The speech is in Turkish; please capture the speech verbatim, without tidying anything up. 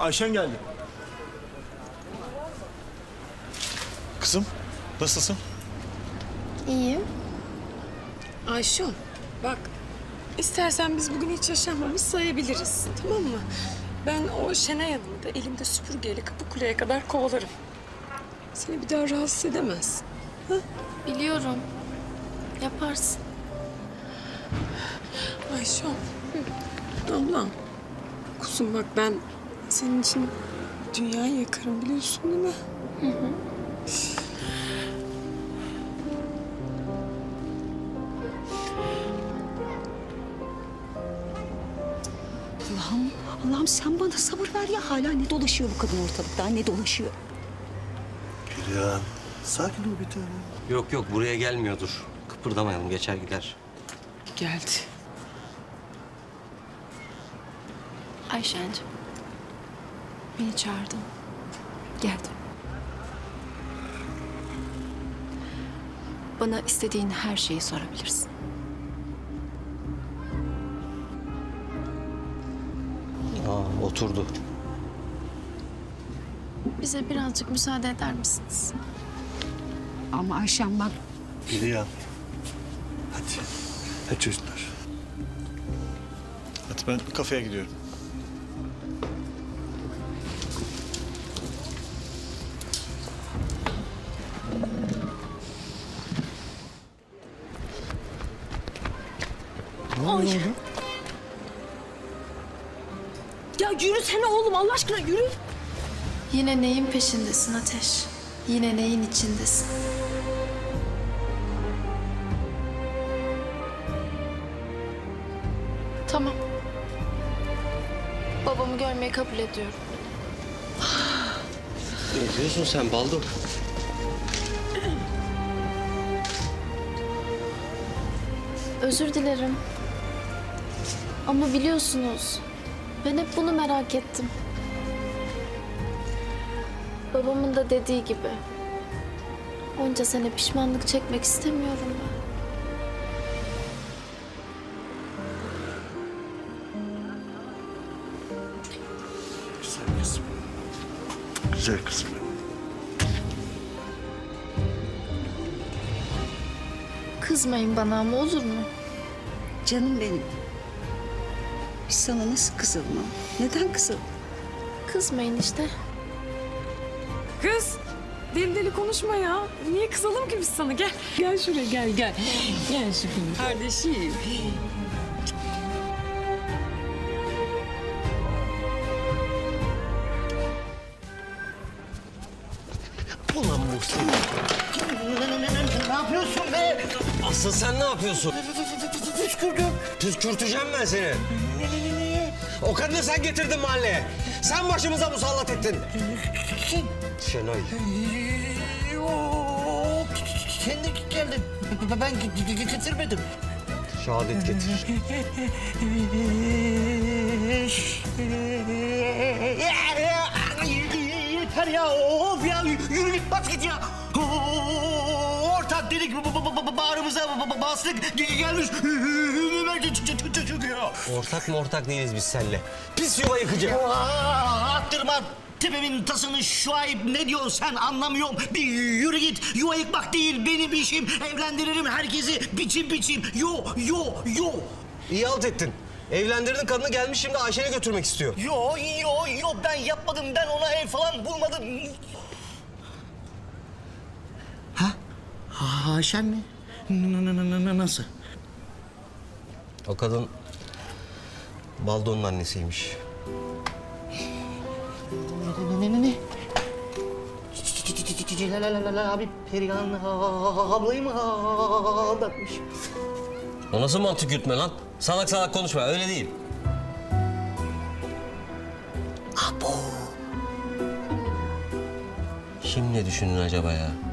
Ayşen geldi. Kızım, nasılsın? İyiyim. Ayşun, bak istersen biz bugün hiç yaşanmamış sayabiliriz, tamam mı? Ben o Şenay Hanım'ı da elimde süpürgeyle Kıpıkule'ye kadar kovalarım. Seni bir daha rahatsız edemez. Ha? Biliyorum. Yaparsın. Ayşun, ablam. Kuzum bak ben senin için dünyayı yakarım biliyorsun değil mi? Hı hı. Allah'ım, Allah'ım sen bana sabır ver ya. Hala ne dolaşıyor bu kadın ortalıkta, ne dolaşıyor? Kiran, sakin ol bir tane. Yok yok, buraya gelmiyordur. Kıpırdamayalım, geçer gider. Geldi. Ayşen'cim, beni çağırdın. Geldim. Bana istediğin her şeyi sorabilirsin. Aa, oturdu. Bize birazcık müsaade eder misiniz? Ama Ayşen bak... Kiran, hadi. Hadi çocuklar. Hadi ben kafeye gidiyorum. Ay. Ya yürüsene oğlum, Allah aşkına yürü. Yine neyin peşindesin Ateş? Yine neyin içindesin? Tamam. Babamı görmeyi kabul ediyorum. Ne diyorsun sen Baldo? Özür dilerim. Ama biliyorsunuz, ben hep bunu merak ettim. Babamın da dediği gibi, onca sene pişmanlık çekmek istemiyorum ben. Güzel kızım. Güzel kızım. Kızmayın bana ama olur mu? Canım benim. Biz sana nasıl kızılma? Neden kızıl? Kızmayın işte. Kız, deli deli konuşma ya. Niye kızalım ki biz sana? Gel, gel şuraya, gel, gel. Gel şuraya. Kardeşim. Ulan Muhsin. Ne yapıyorsun be? Asıl sen ne yapıyorsun? Püskürdüm. Püskürteceğim ben seni. O kadını sen getirdin mahalleye. Sen başımıza musallat ettin. Kim? Şenay. Kendi geldi. Ben getirmedim. Şehadet getir. Yeter ya. Of ya. Yürü git bas git ya. Ortak dedik bağrımıza bastık. Gelmiş. Ortak mı ortak değiliz biz seninle. Pis yuva yıkıcı. Attırma tepemin tasını şu ayıp ne diyorsun sen anlamıyorum. Bir yürü git yuva yıkmak değil benim işim. Evlendiririm herkesi biçim biçim. Yo yo yo. İyi alt ettin. Evlendirdin kadını gelmiş şimdi Ayşen'e götürmek istiyor. Yo yo yo ben yapmadım ben ona ev falan bulmadım. Ha? Ayşen mi? Nasıl? O kadın Baldo'nun annesiymiş. Ne ne ne? Abi Perihan ablayı mı aldatmış? O nasıl mantık yürütme lan? Salak salak konuşma, öyle değil. Abo. Şimdi ne düşündün acaba ya?